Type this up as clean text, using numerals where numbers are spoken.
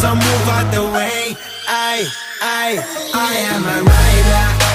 so move out the way. I am a rider.